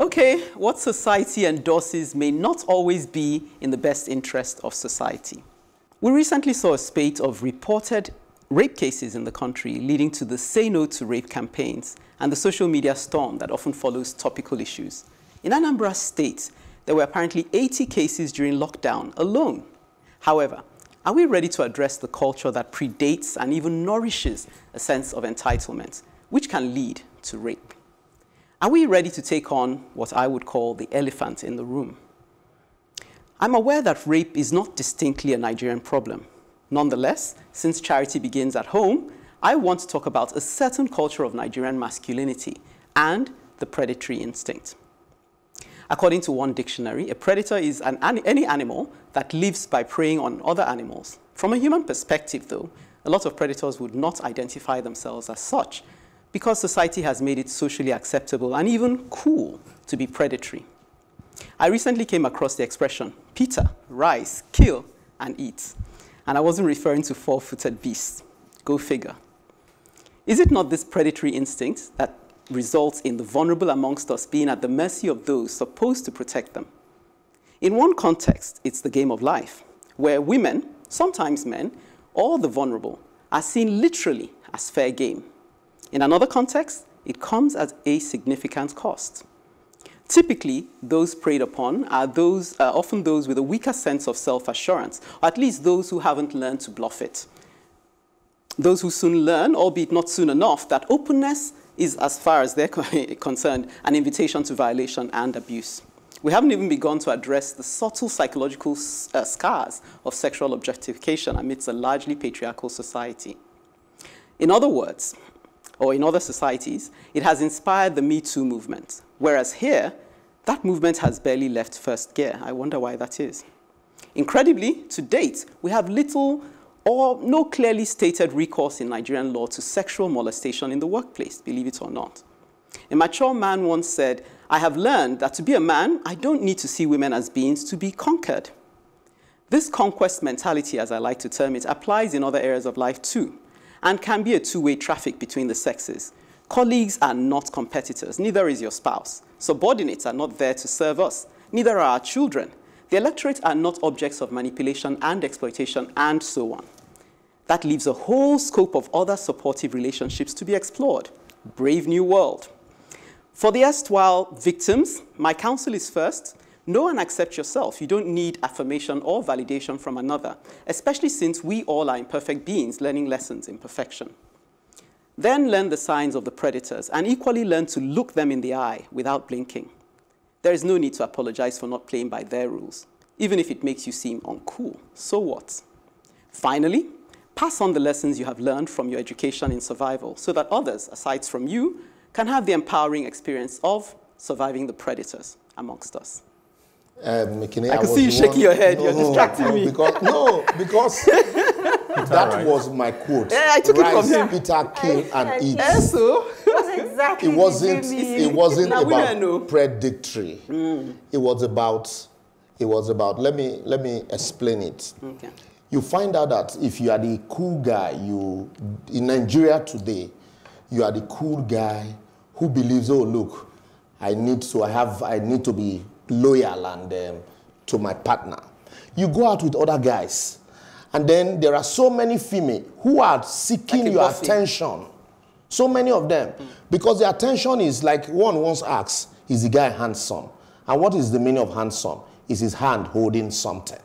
Okay, what society endorses may not always be in the best interest of society. We recently saw a spate of reported rape cases in the country, leading to the Say No to Rape campaigns and the social media storm that often follows topical issues. In Anambra State, there were apparently 80 cases during lockdown alone. However, are we ready to address the culture that predates and even nourishes a sense of entitlement, which can lead to rape? Are we ready to take on what I would call the elephant in the room? I'm aware that rape is not distinctly a Nigerian problem. Nonetheless, since charity begins at home, I want to talk about a certain culture of Nigerian masculinity and the predatory instinct. According to one dictionary, a predator is any animal that lives by preying on other animals. From a human perspective, though, a lot of predators would not identify themselves as such because society has made it socially acceptable and even cool to be predatory. I recently came across the expression, "Peter, rise, kill, and eat." And I wasn't referring to four-footed beasts. Go figure. Is it not this predatory instinct that results in the vulnerable amongst us being at the mercy of those supposed to protect them? In one context, it's the game of life, where women, sometimes men, or the vulnerable are seen literally as fair game. In another context, it comes at a significant cost. Typically, those preyed upon are often those with a weaker sense of self-assurance, or at least those who haven't learned to bluff it. Those who soon learn, albeit not soon enough, that openness is, as far as they're concerned, an invitation to violation and abuse. We haven't even begun to address the subtle psychological scars of sexual objectification amidst a largely patriarchal society. In other words, or in other societies, it has inspired the Me Too movement, whereas here, that movement has barely left first gear. I wonder why that is. Incredibly, to date, we have little or no clearly stated recourse in Nigerian law to sexual molestation in the workplace, believe it or not. A mature man once said, "I have learned that to be a man, I don't need to see women as beings to be conquered." This conquest mentality, as I like to term it, applies in other areas of life too, and can be a two-way traffic between the sexes. Colleagues are not competitors, neither is your spouse. Subordinates are not there to serve us, neither are our children. The electorate are not objects of manipulation and exploitation, and so on. That leaves a whole scope of other supportive relationships to be explored. Brave new world. For the erstwhile victims, my counsel is first, know and accept yourself. You don't need affirmation or validation from another, especially since we all are imperfect beings learning lessons in perfection. Then learn the signs of the predators and equally learn to look them in the eye without blinking. There is no need to apologize for not playing by their rules, even if it makes you seem uncool. So what? Finally, pass on the lessons you have learned from your education in survival so that others, aside from you, can have the empowering experience of surviving the predators amongst us. Mikine, I can see you shaking your head. No, you're distracting me. Because that was my quote. Yeah, I took it from him. Peter, kill and eat. So exactly. It wasn't about predatory. Mm. It was about. Let me explain it. Okay. You find out that if you are the cool guy, you in Nigeria today, you are the cool guy who believes, oh look, I need to be loyal and to my partner. You go out with other guys, and then there are so many females who are seeking like your attention. So many of them, because the attention is like one once asks, is the guy handsome? And what is the meaning of handsome? Is his hand holding something?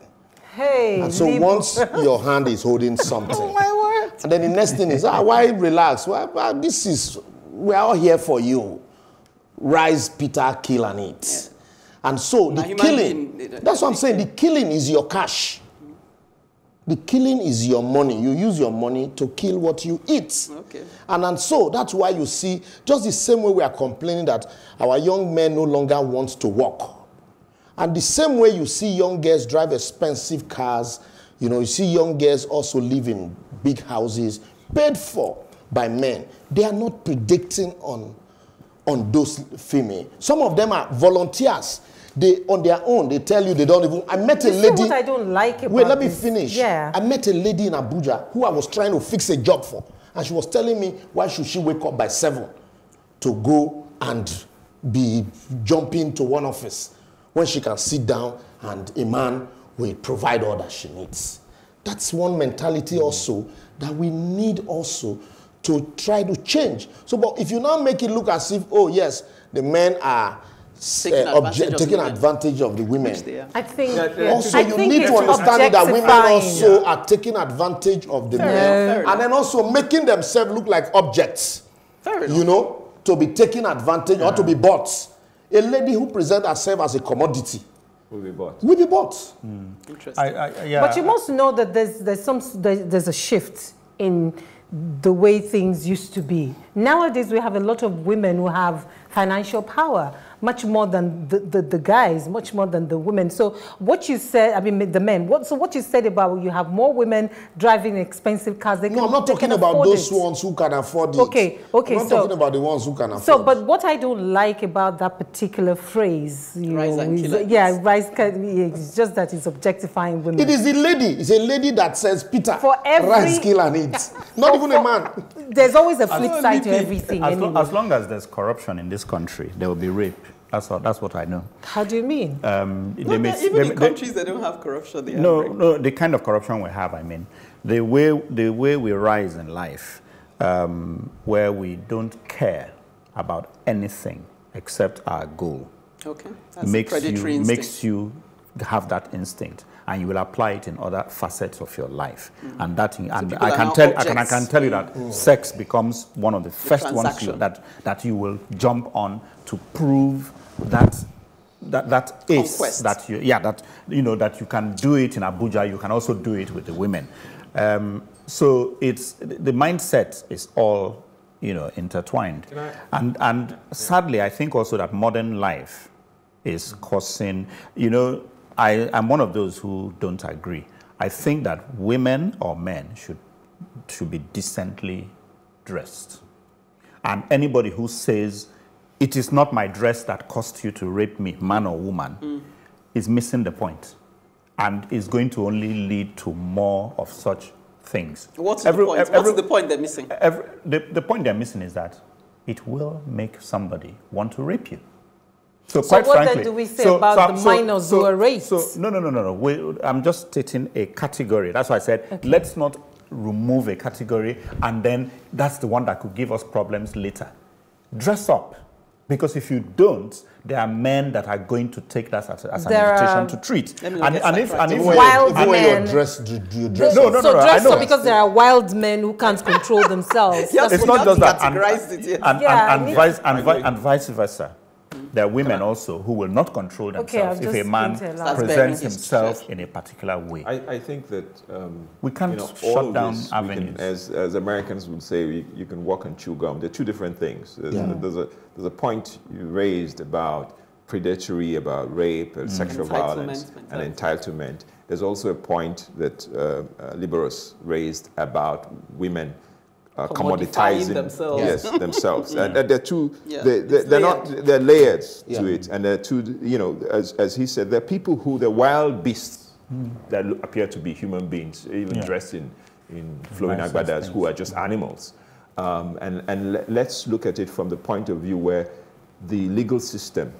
Hey. And so once your hand is holding something, oh my word. And then the next thing is, ah, why relax? Well, this is, we are all here for you. Rise, Peter, kill and eat. Yeah. And so the killing, that's what I'm saying, the killing is your cash. The killing is your money. You use your money to kill what you eat. Okay. And so that's why you see, just the same way we are complaining that our young men no longer want to work. And the same way you see young girls drive expensive cars, you know, you see young girls also live in big houses, paid for by men. They are not predicting on those females. Some of them are volunteers. They, on their own, they tell you they don't even... I met a lady... What I don't like about wait, let me finish. Yeah. I met a lady in Abuja who I was trying to fix a job for. And she was telling me, why should she wake up by 7 to go and be jumping to one office when she can sit down and a man will provide all that she needs. That's one mentality also that we need also to try to change. So, but if you now make it look as if, oh yes, the men are taking advantage of the women. I think also you need to understand that women also are taking advantage of the men, and then also making themselves look like objects. You know, to be taken advantage or to be bought. A lady who presents herself as a commodity will be bought. Will be bought. Mm. Interesting. But you must know that there's a shift in the way things used to be. Nowadays, we have a lot of women who have financial power, much more than the guys, much more than the women. So what you said, I mean, the men, what you said about you have more women driving expensive cars. They no, I'm not talking about those ones who can afford it. Okay, okay. I'm not talking about the ones who can afford it. So, but what I don't like about that particular phrase, it's just that it's objectifying women. It is a lady. It's a lady that says, Peter, for every rice, kill and eat. Not even a man. There's always a flip side to everything. As long as there's corruption in this country, there will be rape. That's what I know. How do you mean? Even in countries that don't have corruption, they the kind of corruption we have, I mean. The way we rise in life, where we don't care about anything except our goal. Okay. That's makes you have that instinct, and you will apply it in other facets of your life. Mm. And that, I can tell you that sex becomes one of the first ones that you will jump on to prove that you can do it in Abuja. You can also do it with the women. So it's the mindset is all intertwined, and sadly, I think also that modern life is causing I'm one of those who don't agree. I think that women or men should be decently dressed. And anybody who says, it is not my dress that caused you to rape me, man or woman, is missing the point. And is going to only lead to more of such things. What's the point they're missing? The point they're missing is that it will make somebody want to rape you. So what do we say about the minors who are raped? I'm just stating a category. That's why I said, let's not remove a category, and then that's the one that could give us problems later. Dress up. Because if you don't, there are men that are going to take that as an invitation to treat. Because there are wild men who can't control themselves. It's not just that. And vice versa. There are women also who will not control themselves if a man presents himself in a particular way. I think that we can't shut down avenues. As Americans would say, you can walk and chew gum. They're two different things. There's a point you raised about predatory, about rape, and sexual violence, and entitlement. There's also a point that Liberos raised about women commoditizing themselves. Yes, themselves. And they're two. Yeah. They're layered to it, and they're two. As he said, they're people who they're wild beasts that appear to be human beings, even dressed in flowing agbadas, who are just animals. And let's look at it from the point of view where the legal system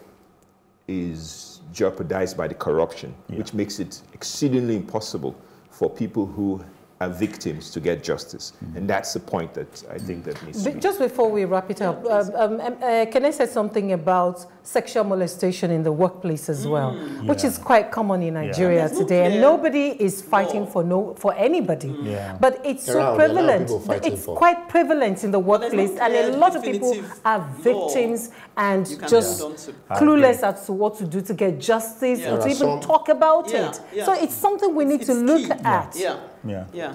is jeopardized by the corruption, which makes it exceedingly impossible for people who are victims to get justice, and that's the point that I think that needs to be. Just before we wrap it up, can I say something about sexual molestation in the workplace as well, which is quite common in Nigeria today, and nobody is fighting for anybody. But it's prevalent. It's quite prevalent in the workplace, and a lot of people are victims and just clueless as to what to do to get justice or to even talk about it. So it's something we need to look at.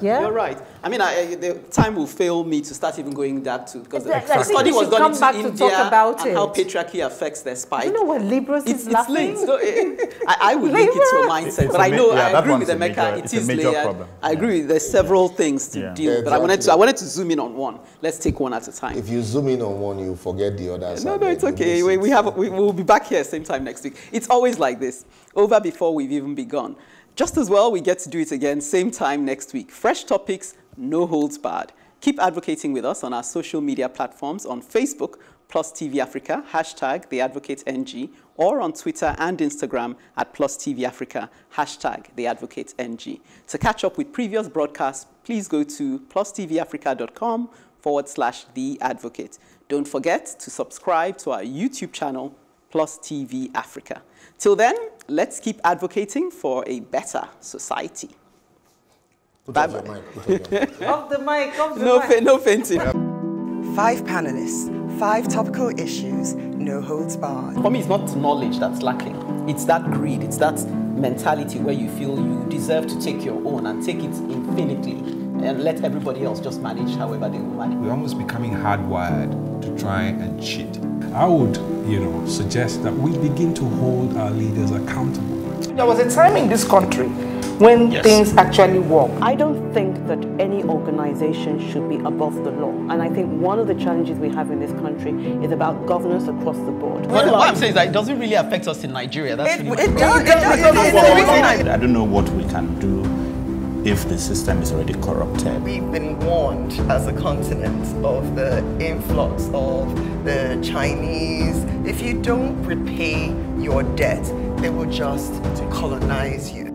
You're right. I mean, the time will fail me to start even going that too, because the study was done into India about and how patriarchy affects their spite. You know what Libras is laughing? It's linked. I would link it to a mindset, but I know I agree with Emeka. It is layered. Problem. I agree. There's several things to deal with, but I wanted to zoom in on one. Let's take one at a time. If you zoom in on one, you forget the others. No, it's okay. We'll be back here same time next week. It's always like this. Over before we've even begun. Just as well, we get to do it again, same time next week. Fresh topics, no holds barred. Keep advocating with us on our social media platforms on Facebook, Plus TV Africa, hashtag TheAdvocateNG, or on Twitter and Instagram at Plus TV Africa, hashtag TheAdvocateNG. To catch up with previous broadcasts, please go to PlusTVAfrica.com/TheAdvocate. Don't forget to subscribe to our YouTube channel, Plus TV Africa. Till then, let's keep advocating for a better society. Bye-bye. Off the mic, off the mic. No fainting. 5 panelists. 5 topical issues, no holds barred. For me, it's not knowledge that's lacking. It's that greed, it's that mentality where you feel you deserve to take your own and take it infinitely and let everybody else just manage however they will manage. We're almost becoming hardwired to try and cheat. I would, suggest that we begin to hold our leaders accountable. There was a time in this country when things actually work. I don't think that any organization should be above the law. And I think one of the challenges we have in this country is about governance across the board. Well, what I'm saying is that it doesn't really affect us in Nigeria. That's I don't know what we can do if the system is already corrupted. We've been warned as a continent of the influx of the Chinese. If you don't repay your debt, they will just colonize you.